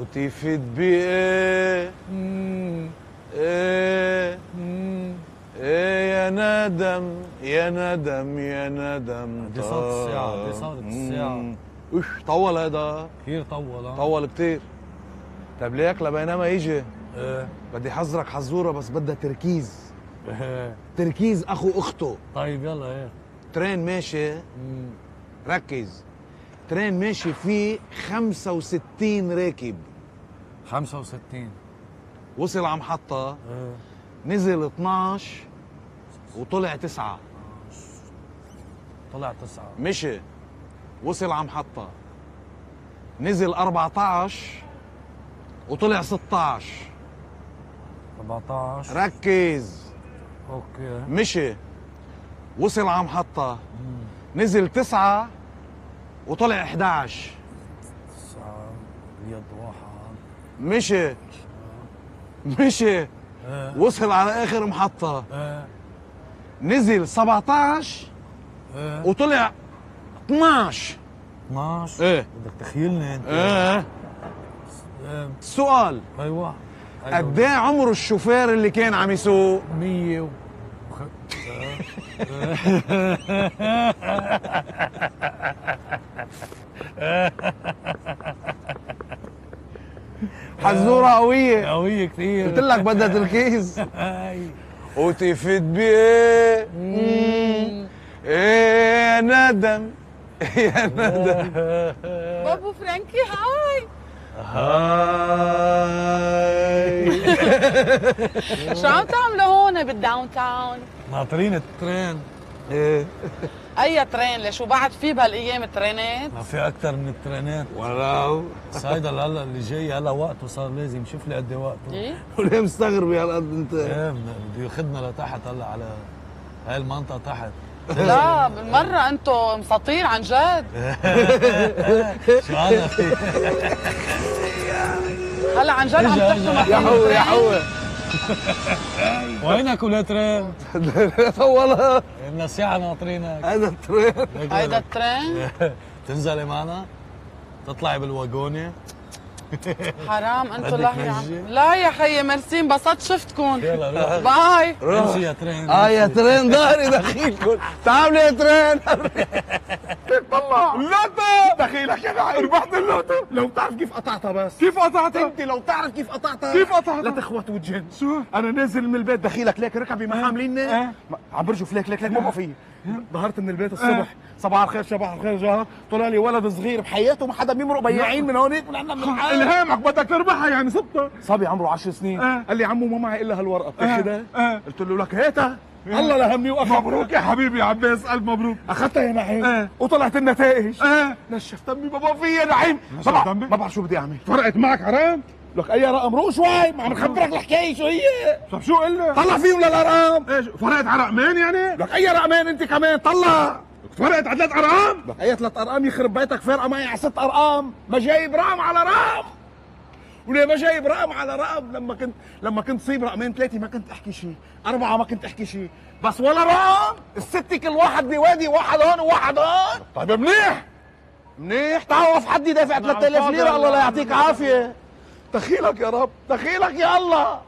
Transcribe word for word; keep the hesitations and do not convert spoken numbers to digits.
وتفيد بإيه؟ إيه إيه يا ندم يا ندم يا ندم. دي صوت الساعة دي صوت الساعة. وش طول هيدا؟ كتير طول. طول كتير. طب ليه أكله بينما يجي؟ إيه بدي حذرك حزورة بس بدها تركيز. إيه تركيز أخو أخته. طيب يلا إيه. ترين ماشي مم. ركز. ترين ماشي فيه خمسة وستين راكب. خمسة وستين وصل على محطة إيه. نزل اتناشر وطلع تسعة. طلع تسعة مشي وصل على محطة نزل أربعتاشر وطلع ستاشر. أربعتاشر ركز. اوكي مشي وصل على محطة نزل تسعة وطلع احداشر. تسعة يد واحد مشي مشي اه. وصل على آخر محطة اه. نزل سبعتاشر اه. وطلع اتناشر. اتناشر ايه بدك تخيلني انت. ايه السؤال ايوه قد ايه عمر الشوفير اللي كان عم يسوق؟ مية و حزوره قويه قويه كثير قلت لك بدها تركيز. وتفيد بايه؟ ايه يا ندم يا ندم. بابو فرانكي هاي هاي. شو عم تعملوا هون بالداون تاون؟ ناطرين الترين. ايه اي ترين؟ ليش وبعد في بهالايام ترينات؟ ما في اكثر من الترينات. ولو بس هيدا هلا اللي جاي هلا وقته صار لازم شوف لي قد ايه وقته. ايه وليه مستغرب يا هالقد انت؟ ايه بده ياخذنا لتحت هلا على هاي المنطقه تحت. لا بالمره انتو مساطير عن جد. شو عنا فيك؟ هلا عن جد عم تحكوا يا حو يا حو. وينك ولا ترين؟ طولها لنا ساعة ناطرينك. هيدا الترين هيدا الترين. تنزلي معنا تطلعي بالواجونة. حرام انتو لا لا يا خيي ميرسي انبسطت شفتكم. باي امشي يا ترين. اه يا ترين ظهري دخيلكم. تعالوا يا ترين. طلع اللوتو دخيلك يا دعي. ربحت اللوتو. لو بتعرف كيف قطعتها بس. كيف قطعتها؟ انت لو بتعرف كيف قطعتها. كيف قطعتها؟ لا تخوت وتجن. شو؟ انا نازل من البيت دخيلك ليك ركبي ما حامليني. اه عم برجف ليك ليك ليك ما فيي. ظهرت من البيت الصبح صباح الخير شبح الخير جهر طلع لي ولد صغير بحياته ما حدا بيمرق بياعين من هونيك ونحن بنحارب. الهامك بدك تربحها يعني صبته. صبي عمره عشر سنين أه. قال لي عمو ما معي الا هالورقه بتاخذها أه. قلت له لك هاتها الله لهمني وقف. مبروك يا حبيبي عباس الف مبروك. اخذتها يا نعيم أه. وطلعت النتائج أه. نشف دمي بابا في يا نعيم ما بعرف شو بدي اعمل. فرقت معك حرام لك اي رقم روق شوي ما عم خبرك الحكايه شو هي. طب شو قلنا؟ طلع فيهم للارقام. ايش فرقت على رقمين يعني؟ لك اي رقمين انت كمان طلع. فرقت على ثلاث ارقام؟ لك اي ثلاث ارقام يخرب بيتك فارقه معي على ست ارقام. ما جايب رقم على رقم. وليه ما جايب رقم على رقم؟ لما كنت لما كنت صيب رقمين ثلاثه ما كنت احكي شيء، اربعه ما كنت احكي شيء، بس ولا رقم؟ السته كل واحد بوادي واحد هون وواحد هون. طيب منيح منيح تعوف حد يدافع ثلاثة آلاف ليره الله لا يعطيك عافيه. دخيلك يا رب دخيلك يا الله